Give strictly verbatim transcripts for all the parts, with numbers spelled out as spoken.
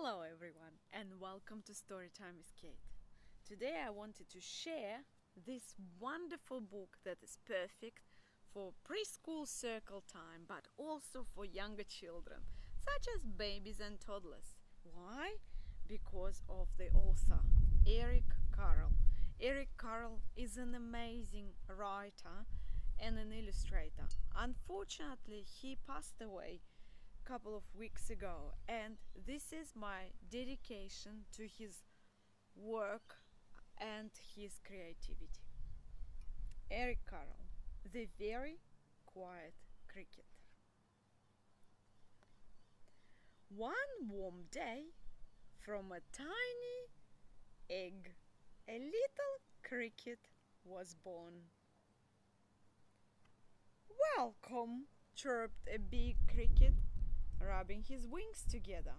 Hello everyone and welcome to Storytime with Kate. Today I wanted to share this wonderful book that is perfect for preschool circle time, but also for younger children such as babies and toddlers. Why? Because of the author Eric Carle. Eric Carle is an amazing writer and an illustrator. Unfortunately, he passed away couple of weeks ago, and this is my dedication to his work and his creativity. Eric Carle, The Very Quiet Cricket. One warm day, from a tiny egg, a little cricket was born. "Welcome," chirped a big cricket, rubbing his wings together.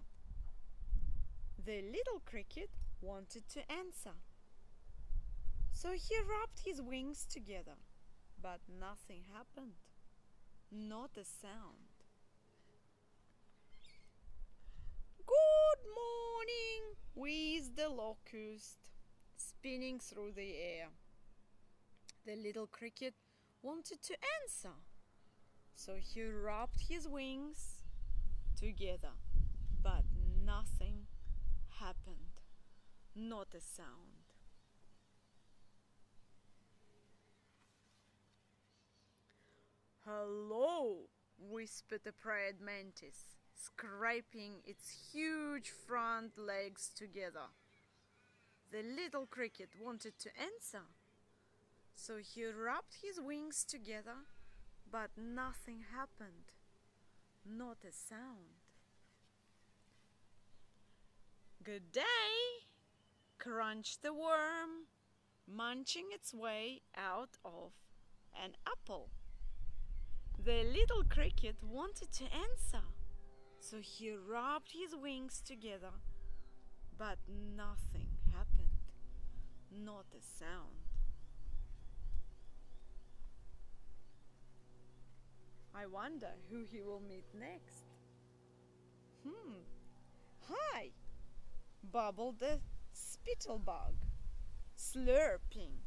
The little cricket wanted to answer, so he rubbed his wings together, but nothing happened, not a sound. "Good morning," wheezed the locust, spinning through the air. The little cricket wanted to answer, so he rubbed his wings together, but nothing happened, not a sound. "Hello," whispered a prayed mantis, scraping its huge front legs together. The little cricket wanted to answer, so he rubbed his wings together, but nothing happened. Not a sound. "Good day," crunched the worm, munching its way out of an apple. The little cricket wanted to answer, so he rubbed his wings together, but nothing happened. Not a sound. I wonder who he will meet next. Hmm. "Hi," bubbled the spittlebug, slurping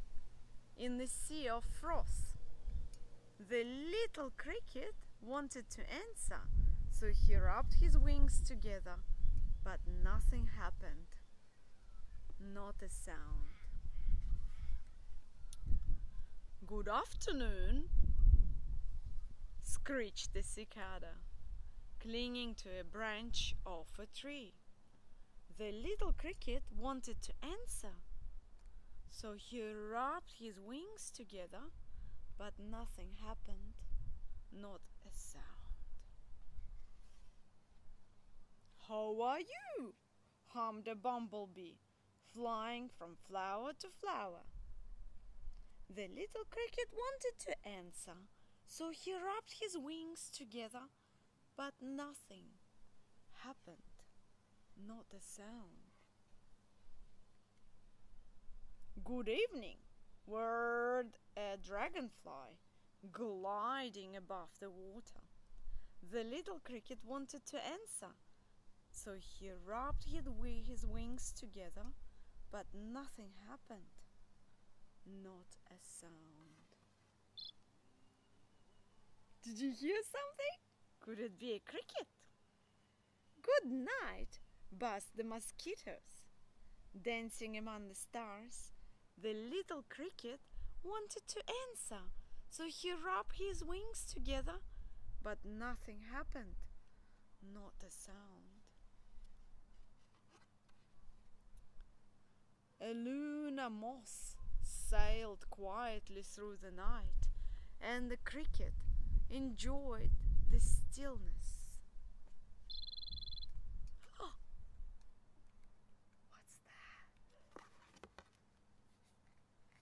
in the sea of froth. The little cricket wanted to answer, so he rubbed his wings together, but nothing happened. Not a sound. "Good afternoon," screeched the cicada, clinging to a branch of a tree. The little cricket wanted to answer, so he rubbed his wings together, but nothing happened, not a sound. "How are you?" hummed a bumblebee, flying from flower to flower. The little cricket wanted to answer, so he rubbed his wings together, but nothing happened, not a sound. "Good evening," whirred a dragonfly, gliding above the water. The little cricket wanted to answer, so he rubbed his wings together, but nothing happened, not a sound. Did you hear something? Could it be a cricket? "Good night," buzzed the mosquitoes. Dancing among the stars, the little cricket wanted to answer, so he rubbed his wings together, but nothing happened, not a sound. A lunar moth sailed quietly through the night, and the cricket enjoyed the stillness. Oh, what's that?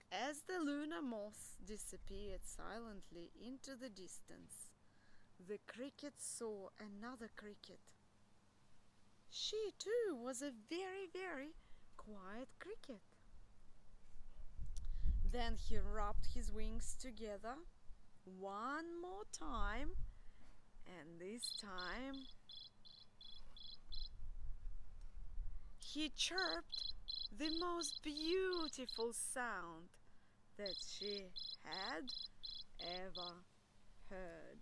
As the lunar moth disappeared silently into the distance, the cricket saw another cricket. She too was a very, very quiet cricket. Then he rubbed his wings together one more time, and this time he chirped the most beautiful sound that she had ever heard.